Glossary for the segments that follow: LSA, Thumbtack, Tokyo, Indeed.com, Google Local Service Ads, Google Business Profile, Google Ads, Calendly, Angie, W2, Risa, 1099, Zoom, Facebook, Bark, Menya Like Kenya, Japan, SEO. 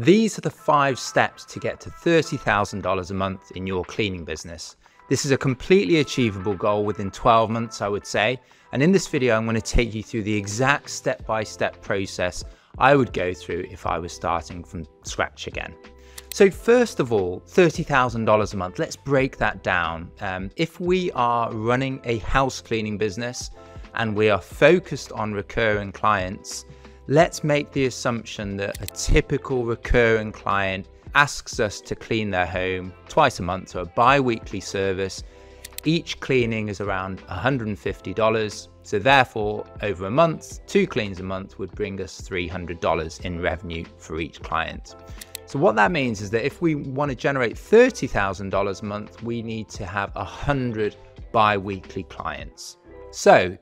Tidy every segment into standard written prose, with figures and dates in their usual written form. These are the 5 steps to get to $30,000 a month in your cleaning business. This is a completely achievable goal within 12 months, I would say. And in this video, I'm going to take you through the exact step-by-step process I would go through if I was starting from scratch again. So first of all, $30,000 a month, let's break that down. If we are running a house cleaning business and we are focused on recurring clients, let's make the assumption that a typical recurring client asks us to clean their home twice a month, so a bi-weekly service. Each cleaning is around $150. So therefore, over a month, 2 cleans a month would bring us $300 in revenue for each client. So what that means is that if we want to generate $30,000 a month, we need to have 100 bi-weekly clients. So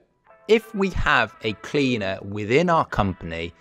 if we have a cleaner within our company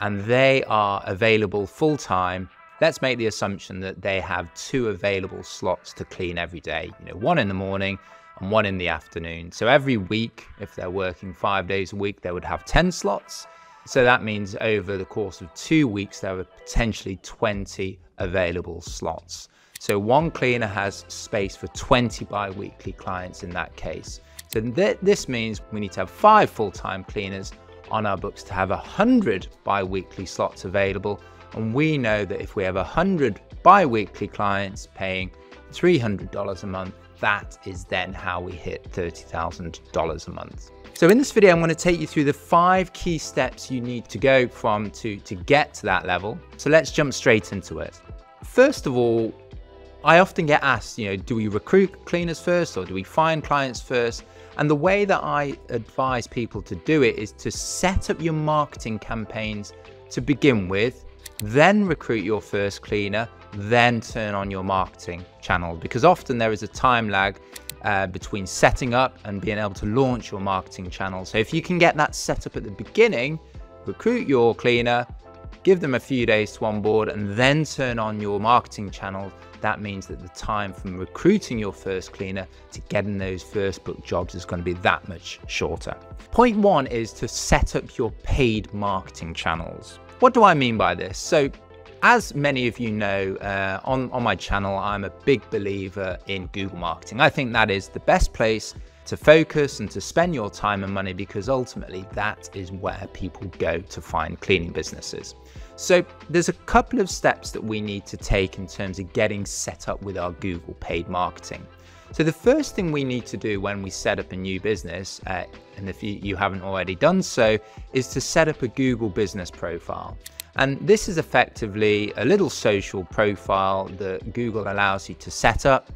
and they are available full-time, let's make the assumption that they have 2 available slots to clean every day, one in the morning and 1 in the afternoon. So every week, if they're working 5 days a week, they would have 10 slots. So that means over the course of 2 weeks, there are potentially 20 available slots. So 1 cleaner has space for 20 bi-weekly clients in that case. So this means we need to have 5 full-time cleaners on our books to have 100 bi-weekly slots available. And we know that if we have 100 bi-weekly clients paying $300 a month, that is then how we hit $30,000 a month. So in this video, I'm going to take you through the 5 key steps you need to go from to get to that level. So let's jump straight into it. First of all, I often get asked, do we recruit cleaners first or do we find clients first? And the way that I advise people to do it is to set up your marketing campaigns to begin with, then recruit your first cleaner, then turn on your marketing channel, because often there is a time lag between setting up and being able to launch your marketing channel. So if you can get that set up at the beginning, recruit your cleaner, give them a few days to onboard, and then turn on your marketing channel, that means that the time from recruiting your first cleaner to getting those first book jobs is going to be that much shorter. Point 1 is to set up your paid marketing channels. What do I mean by this? So as many of you know, on my channel, I'm a big believer in Google marketing. I think that is the best place to focus and to spend your time and money, because ultimately that is where people go to find cleaning businesses. So there's a couple of steps that we need to take in terms of getting set up with our Google paid marketing. So the first thing we need to do when we set up a new business, and if you haven't already done so, is to set up a Google business profile. And this is effectively a little social profile that Google allows you to set up.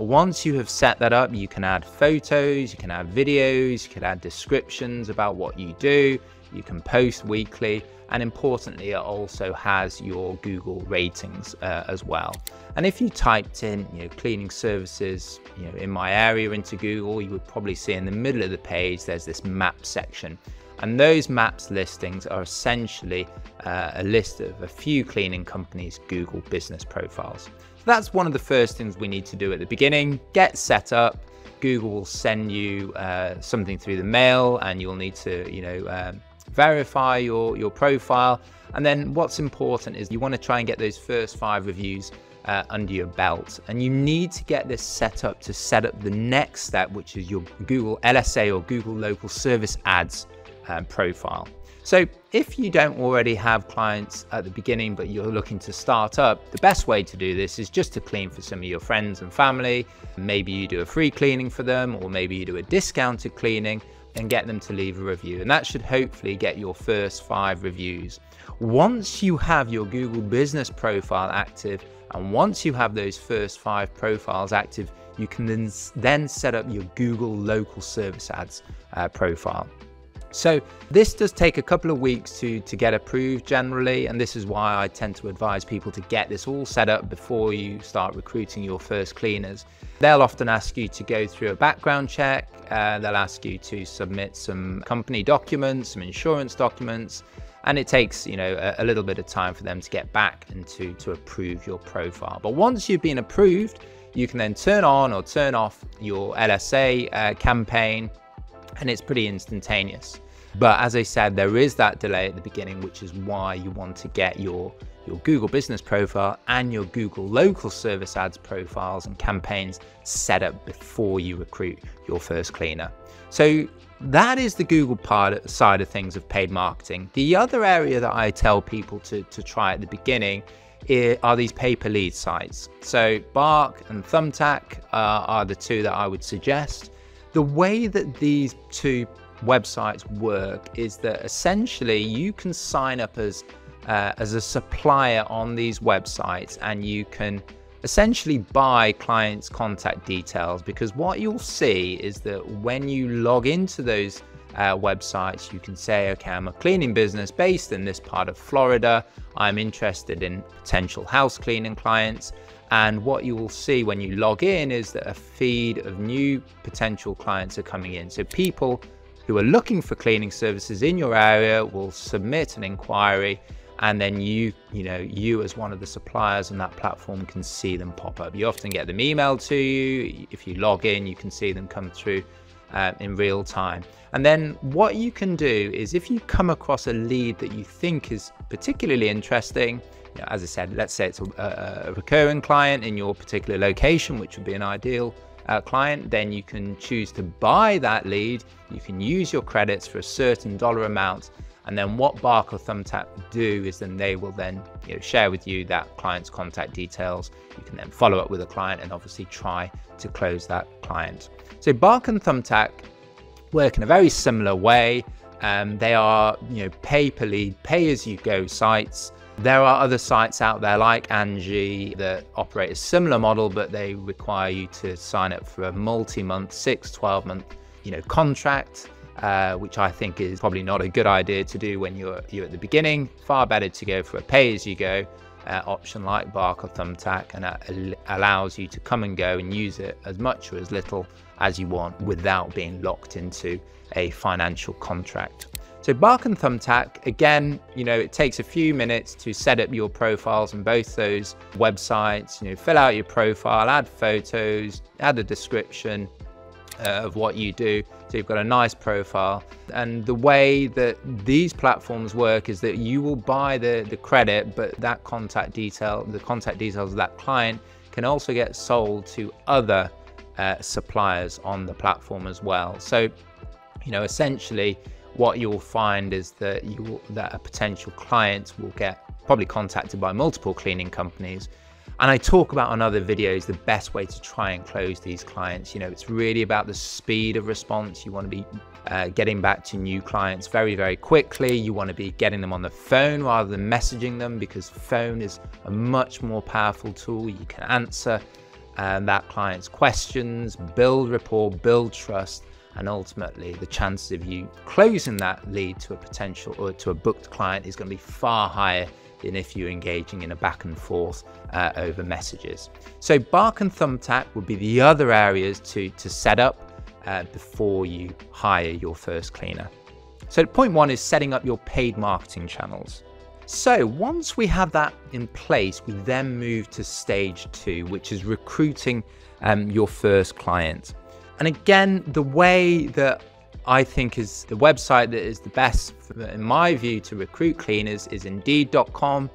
Once you have set that up, you can add photos, you can add videos, you can add descriptions about what you do, you can post weekly, and importantly, it also has your Google ratings as well. And if you typed in, cleaning services, in my area into Google, you would probably see in the middle of the page, there's this map section. And those maps listings are essentially a list of a few cleaning companies' Google business profiles. So that's one of the first things we need to do at the beginning. Get set up. Google will send you something through the mail, and you'll need to, verify your profile. And then what's important is you want to try and get those first 5 reviews under your belt, and you need to get this set up to set up the next step, which is your Google LSA or Google Local Service Ads profile. So if you don't already have clients at the beginning, but you're looking to start up, the best way to do this is just to clean for some of your friends and family. Maybe you do a free cleaning for them, or maybe you do a discounted cleaning and get them to leave a review. And that should hopefully get your first 5 reviews. Once you have your Google business profile active, and once you have those first 5 profiles active, you can then set up your Google Local Service Ads profile. So this does take a couple of weeks to get approved generally, and this is why I tend to advise people to get this all set up before you start recruiting your first cleaners. They'll often ask you to go through a background check, they'll ask you to submit some company documents, some insurance documents, and it takes a little bit of time for them to get back and to approve your profile. But once you've been approved, you can then turn on or turn off your LSA campaign, and it's pretty instantaneous. But as I said, there is that delay at the beginning, which is why you want to get your Google Business Profile and your Google Local Service Ads profiles and campaigns set up before you recruit your first cleaner. So that is the Google part side of things of paid marketing. The other area that I tell people to try at the beginning are these pay-per-lead sites. So Bark and Thumbtack are the two that I would suggest. The way that these two websites work is that essentially you can sign up as a supplier on these websites, and you can essentially buy clients' contact details, because what you'll see is that when you log into those websites, you can say, okay, I'm a cleaning business based in this part of Florida. I'm interested in potential house cleaning clients. And what you will see when you log in is that a feed of new potential clients are coming in. So people who are looking for cleaning services in your area will submit an inquiry, and then you as one of the suppliers on that platform can see them pop up. You often get them emailed to you. If you log in, you can see them come through in real time. And then what you can do is, if you come across a lead that you think is particularly interesting, you know, as I said, let's say it's a recurring client in your particular location, which would be an ideal client, then you can choose to buy that lead. You can use your credits for a certain dollar amount. And then what Bark or Thumbtack do is then they will then share with you that client's contact details. You can then follow up with a client and obviously try to close that client. So Bark and Thumbtack work in a very similar way. They are pay per lead, pay as you go sites. There are other sites out there like Angie that operate a similar model, but they require you to sign up for a multi-month, 6-12 month contract. Which I think is probably not a good idea to do when you're at the beginning. Far better to go for a pay-as-you-go option like Bark or Thumbtack, and that allows you to come and go and use it as much or as little as you want without being locked into a financial contract. So Bark and Thumbtack, again, it takes a few minutes to set up your profiles on both those websites. Fill out your profile, add photos, add a description of what you do, so you've got a nice profile. And the way that these platforms work is that you will buy the credit, but that contact detail, the contact details of that client, can also get sold to other suppliers on the platform as well. So essentially what you'll find is that a potential client will get probably contacted by multiple cleaning companies. And I talk about on other videos the best way to try and close these clients. It's really about the speed of response. You want to be getting back to new clients very, very quickly. You want to be getting them on the phone rather than messaging them, because phone is a much more powerful tool. You can answer that client's questions, build rapport, build trust, and ultimately the chances of you closing that lead to a potential or to a booked client is going to be far higher than if you're engaging in a back and forth over messages. So Bark and Thumbtack would be the other areas to set up before you hire your first cleaner. So point one is setting up your paid marketing channels. So once we have that in place, we then move to stage two, which is recruiting your first client. And again, the way that I think is the website that is the best, in my view, to recruit cleaners is Indeed.com.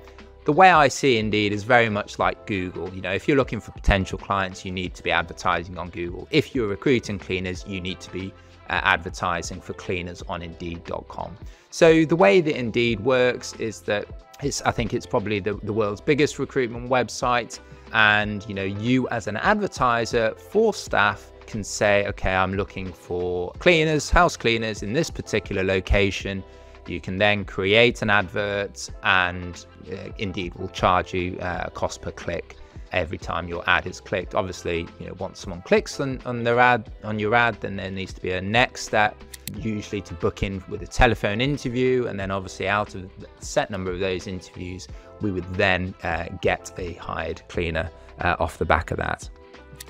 The way I see Indeed is very much like Google. If you're looking for potential clients, you need to be advertising on Google. If you're recruiting cleaners, you need to be advertising for cleaners on Indeed.com. So the way that Indeed works is that I think it's probably the world's biggest recruitment website. And you as an advertiser for staff can say, okay, I'm looking for cleaners, house cleaners in this particular location. You can then create an advert, and Indeed will charge you a cost per click every time your ad is clicked. Obviously, once someone clicks on your ad, then there needs to be a next step, usually to book in with a telephone interview. And then obviously out of a set number of those interviews, we would then get a hired cleaner off the back of that.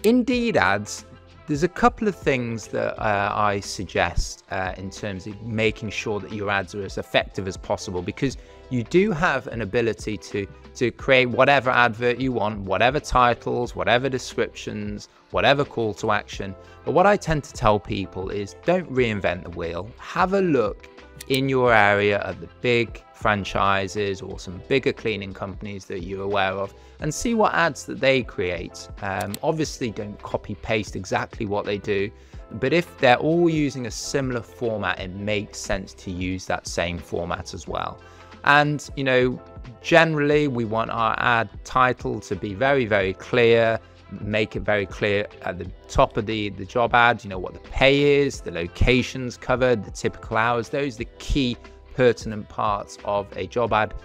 Indeed ads, there's a couple of things that I suggest in terms of making sure that your ads are as effective as possible, because you do have an ability to create whatever advert you want, whatever titles, whatever descriptions, whatever call to action. But what I tend to tell people is, don't reinvent the wheel. Have a look in your area of the big franchises or some bigger cleaning companies that you're aware of, and see what ads that they create. Obviously don't copy paste exactly what they do, but if they're all using a similar format, it makes sense to use that same format as well. And you know, generally we want our ad title to be very, very clear. Make it very clear at the top of the job ad, you know, what the pay is, the locations covered, the typical hours. Those are the key pertinent parts of a job ad.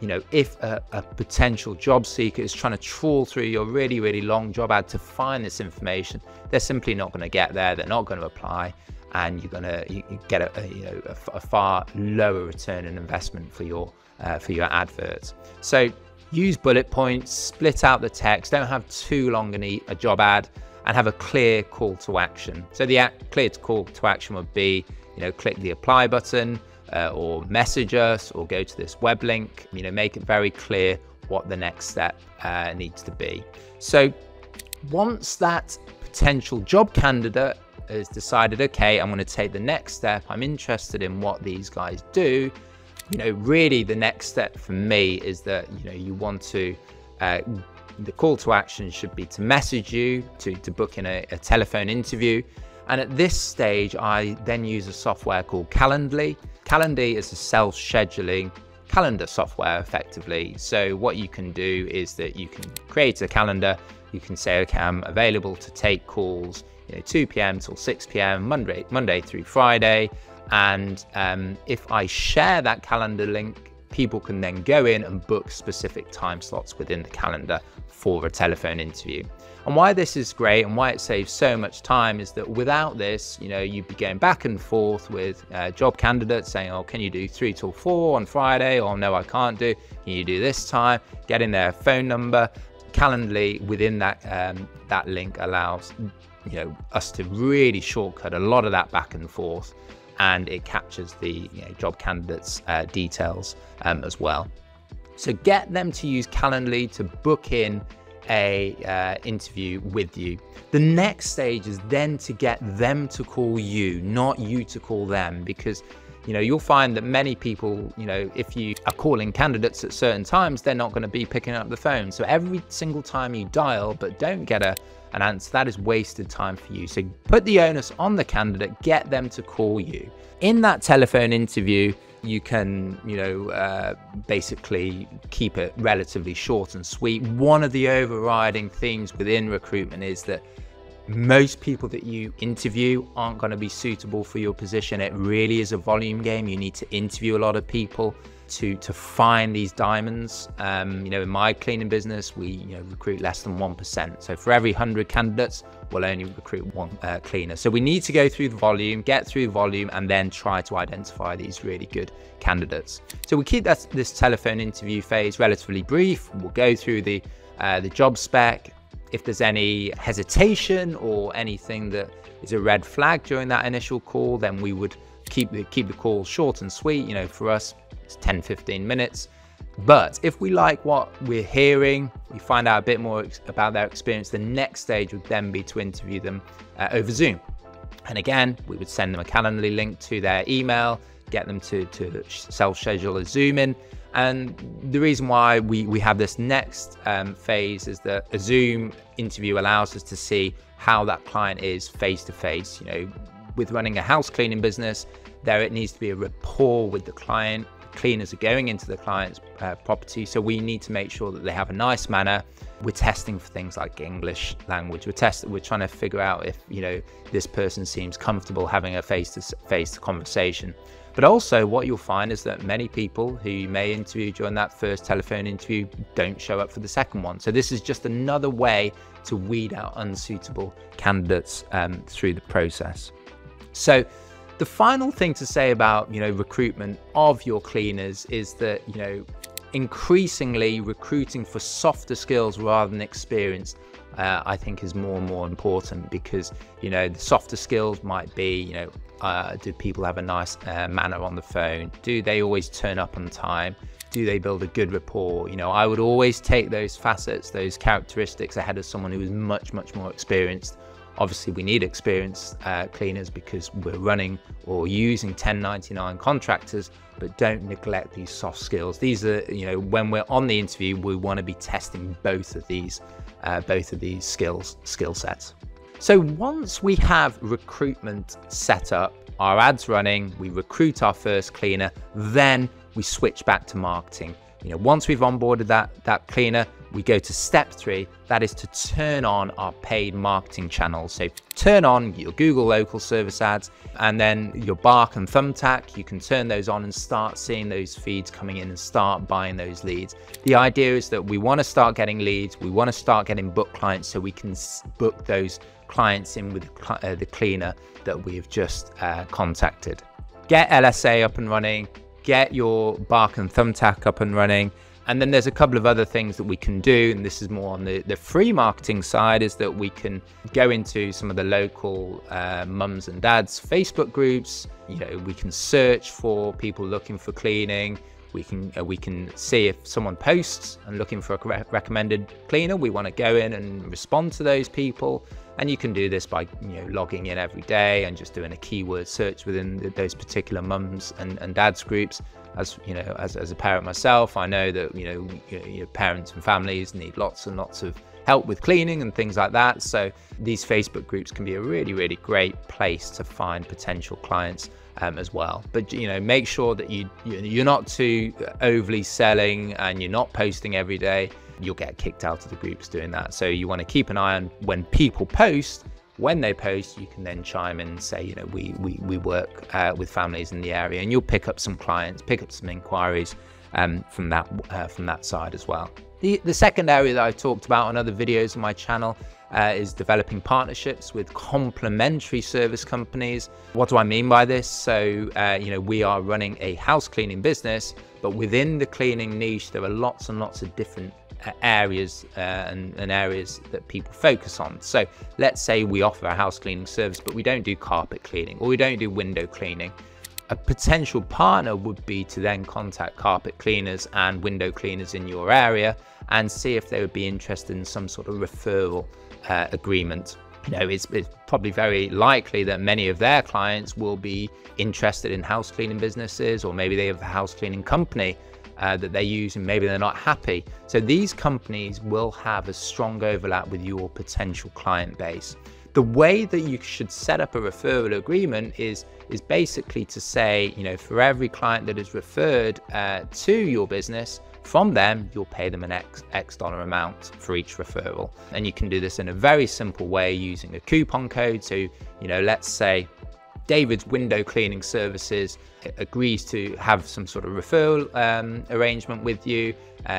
You know, if a potential job seeker is trying to trawl through your really, really long job ad to find this information, they're simply not going to get there. They're not going to apply, and you're going to get a far lower return on investment for your advert. So use bullet points, split out the text, don't have too long a job ad, and have a clear call to action. So the clear call to action would be, you know, click the apply button or message us or go to this web link. You know, make it very clear what the next step needs to be. So once that potential job candidate has decided, okay, I'm going to take the next step, I'm interested in what these guys do, you know, really the next step for me is that, you know, you want to, the call to action should be to message you, to book in a telephone interview. And at this stage, I then use a software called Calendly. Calendly is a self-scheduling calendar software effectively. So what you can do is that you can create a calendar. You can say, okay, I'm available to take calls, you know, 2 p.m. till 6 p.m. Monday through Friday. And if I share that calendar link, people can then go in and book specific time slots within the calendar for a telephone interview. And why this is great and why it saves so much time is that without this, you know, you'd be going back and forth with job candidates saying, oh, can you do 3 till 4 on Friday? Or no, I can't do, can you do this time? Getting their phone number. Calendly within that, that link allows, you know, us to really shortcut a lot of that back and forth. And it captures the, you know, job candidates' details as well. So get them to use Calendly to book in a interview with you. The next stage is then to get them to call you, not you to call them, because you know, you'll find that many people, you know, if you are calling candidates at certain times, they're not going to be picking up the phone. So every single time you dial but don't get an answer, that is wasted time for you. So put the onus on the candidate, get them to call you. In that telephone interview, you can, you know, basically keep it relatively short and sweet. One of the overriding themes within recruitment is that most people that you interview aren't going to be suitable for your position. It really is a volume game. You need to interview a lot of people to find these diamonds. You know, in my cleaning business, we recruit less than 1%. So for every 100 candidates, we'll only recruit one cleaner. So we need to go through the volume, get through the volume, and then try to identify these really good candidates. So we keep this telephone interview phase relatively brief. We'll go through the job spec. If there's any hesitation or anything that is a red flag during that initial call, then we would keep the call short and sweet. You know, for us, it's 10, 15 minutes. But if we like what we're hearing, we find out a bit more about their experience, the next stage would then be to interview them over Zoom. And again, we would send them a Calendly link to their email, get them to self-schedule a Zoom in. And the reason why we have this next phase is that a Zoom interview allows us to see how that client is face to face. You know, with running a house cleaning business, it needs to be a rapport with the client. Cleaners are going into the client's property, so we need to make sure that they have a nice manner. We're testing for things like English language. We're trying to figure out if, you know, this person seems comfortable having a face-to-face conversation. But also what you'll find is that many people who you may interview during that first telephone interview don't show up for the second one. So this is just another way to weed out unsuitable candidates through the process. So the final thing to say about, you know, recruitment of your cleaners is that, you know, increasingly recruiting for softer skills rather than experience, I think is more and more important, because, you know, the softer skills might be, you know, do people have a nice manner on the phone? Do they always turn up on time? Do they build a good rapport? You know, I would always take those facets, those characteristics ahead of someone who is much, much more experienced Obviously, we need experienced cleaners because we're running or using 1099 contractors, but don't neglect these soft skills. These are, you know, when we're on the interview, we want to be testing both of these skill sets. So once we have recruitment set up, our ads running, we recruit our first cleaner, then we switch back to marketing. You know, once we've onboarded that cleaner, we go to step three, that is to turn on our paid marketing channels. So turn on your Google Local Service Ads, and then your Bark and Thumbtack, you can turn those on and start seeing those feeds coming in and start buying those leads. The idea is that we want to start getting leads, we want to start getting book clients so we can book those clients in with the cleaner that we have just contacted. Get LSA up and running, get your Bark and Thumbtack up and running. And then there's a couple of other things that we can do, and this is more on the free marketing side, is that we can go into some of the local mums and dads Facebook groups. You know, we can search for people looking for cleaning. We can see if someone posts and looking for a recommended cleaner. We want to go in and respond to those people. And you can do this by, you know, logging in every day and just doing a keyword search within those particular mums and dads groups. As you know, as a parent myself, I know that, you know, your parents and families need lots and lots of help with cleaning and things like that. So these Facebook groups can be a really, really great place to find potential clients as well. But, you know, make sure that you're not too overly selling and you're not posting every day. You'll get kicked out of the groups doing that. So you want to keep an eye on when people post. When they post, you can then chime in and say, you know, we work with families in the area, and you'll pick up some clients, pick up some inquiries from that side as well. The second area that I've talked about on other videos on my channel is developing partnerships with complementary service companies. What do I mean by this? So, you know, we are running a house cleaning business, but within the cleaning niche, there are lots and lots of different areas and areas that people focus on. So let's say we offer a house cleaning service, but we don't do carpet cleaning or we don't do window cleaning. A potential partner would be to then contact carpet cleaners and window cleaners in your area and see if they would be interested in some sort of referral agreement. You know, it's probably very likely that many of their clients will be interested in house cleaning businesses, or maybe they have a house cleaning company that they use and maybe they're not happy. So these companies will have a strong overlap with your potential client base. The way that you should set up a referral agreement is basically to say, you know, for every client that is referred to your business from them, you'll pay them an X dollar amount for each referral. And you can do this in a very simple way using a coupon code. So, you know, let's say David's window cleaning services agrees to have some sort of referral arrangement with you.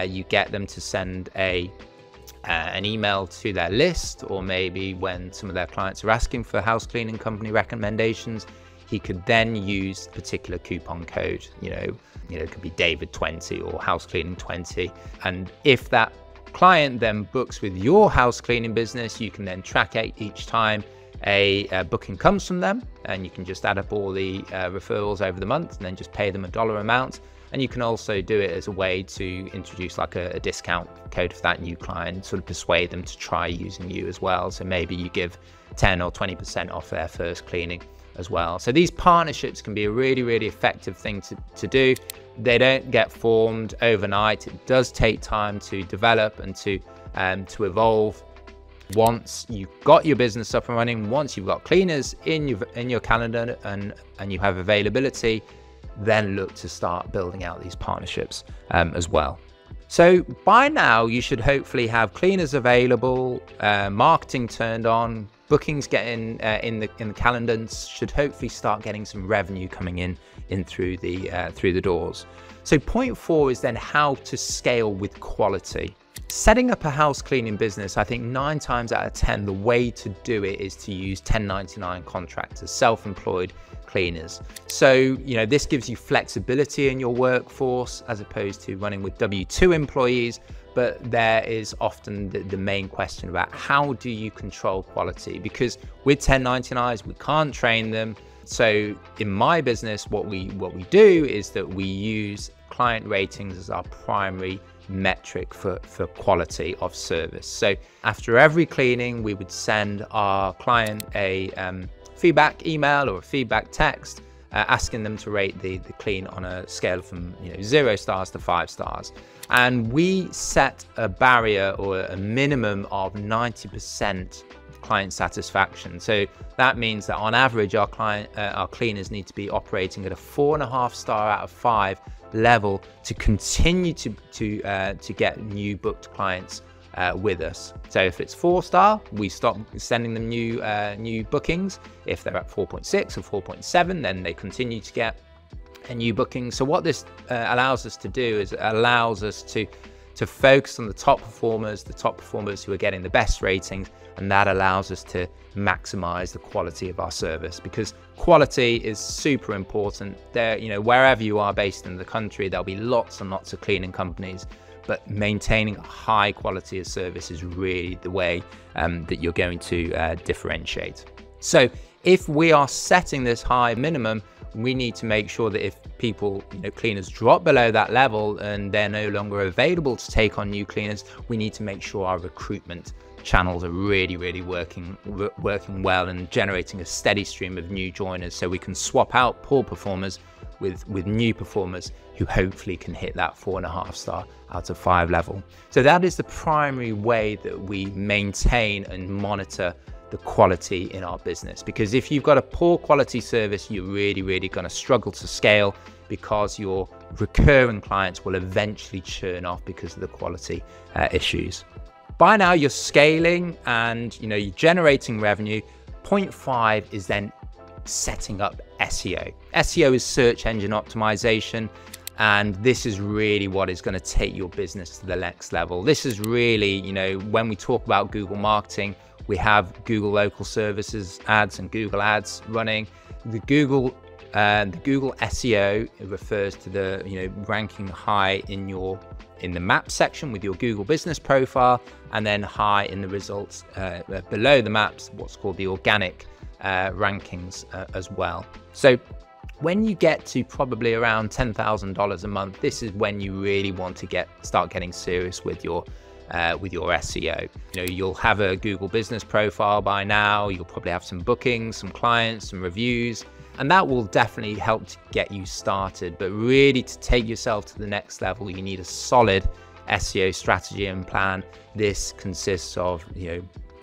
You get them to send an email to their list, or maybe when some of their clients are asking for house cleaning company recommendations, he could then use a particular coupon code. You know, it could be David 20 or house cleaning 20. And if that client then books with your house cleaning business, you can then track each time a booking comes from them, and you can just add up all the referrals over the month and then just pay them a dollar amount. And you can also do it as a way to introduce like a discount code for that new client, sort of persuade them to try using you as well. So maybe you give 10 or 20% off their first cleaning as well. So these partnerships can be a really, really effective thing to do. They don't get formed overnight. It does take time to develop and to evolve. Once you've got your business up and running, once you've got cleaners in your calendar and you have availability, then look to start building out these partnerships as well. So by now you should hopefully have cleaners available, marketing turned on, bookings getting in the calendar, and should hopefully start getting some revenue coming in through the doors. So point four is then how to scale with quality. Setting up a house cleaning business, I think 9 times out of 10, the way to do it is to use 1099 contractors, self-employed cleaners. So, you know, this gives you flexibility in your workforce as opposed to running with W2 employees. But there is often the main question about how do you control quality? Because with 1099s, we can't train them. So in my business, what we do is that we use client ratings as our primary metric for quality of service. So after every cleaning, we would send our client a feedback email or a feedback text, asking them to rate the clean on a scale from 0 stars to 5 stars. And we set a barrier or a minimum of 90% client satisfaction. So that means that on average, our cleaners need to be operating at a 4.5 star out of 5 level to continue to get new booked clients with us. So if it's 4 star, we stop sending them new bookings. If they're at 4.6 or 4.7, then they continue to get a new booking. So what this allows us to do is it allows us to focus on the top performers who are getting the best ratings, and that allows us to maximize the quality of our service, because quality is super important. There, wherever you are based in the country, there'll be lots and lots of cleaning companies, but maintaining a high quality of service is really the way that you're going to differentiate. So if we are setting this high minimum, we need to make sure that if people, cleaners drop below that level and they're no longer available to take on new cleaners, we need to make sure our recruitment channels are really working well and generating a steady stream of new joiners, so we can swap out poor performers with new performers who hopefully can hit that 4.5 star out of 5 level. So that is the primary way that we maintain and monitor the quality in our business, because if you've got a poor quality service, you're really going to struggle to scale, because your recurring clients will eventually churn off because of the quality issues. By now you're scaling and you're generating revenue. Point 5 is then setting up SEO. SEO is search engine optimization, and this is really what is going to take your business to the next level. This is really, when we talk about Google marketing, we have Google Local Services Ads and Google Ads running. The Google SEO refers to the ranking high in the map section with your Google Business Profile, and then high in the results below the maps, what's called the organic rankings as well. So when you get to probably around $10,000 a month, this is when you really want to start getting serious with your SEO. You'll have a Google Business Profile by now, you'll probably have some bookings, some clients, some reviews, and that will definitely help to get you started. But really, to take yourself to the next level, you need a solid SEO strategy and plan. This consists of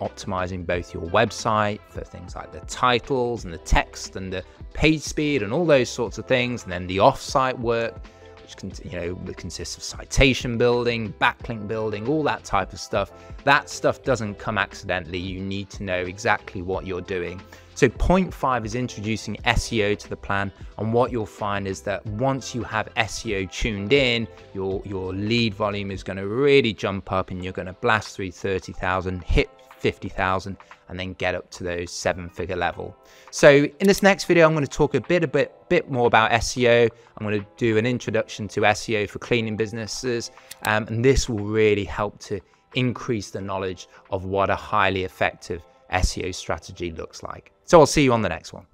optimizing both your website for things like the titles and the text and the page speed and all those sorts of things, and then the off-site work, which consists of citation building, backlink building, all that type of stuff. That stuff doesn't come accidentally. You need to know exactly what you're doing. So point 5 is introducing SEO to the plan, and what you'll find is that once you have SEO tuned in, your lead volume is going to really jump up, and you're going to blast through 30,000, hit 50,000, and then get up to those 7-figure level. So in this next video, I'm going to talk a bit more about SEO. I'm going to do an introduction to SEO for cleaning businesses, and this will really help to increase the knowledge of what a highly effective SEO strategy looks like. So I'll see you on the next one.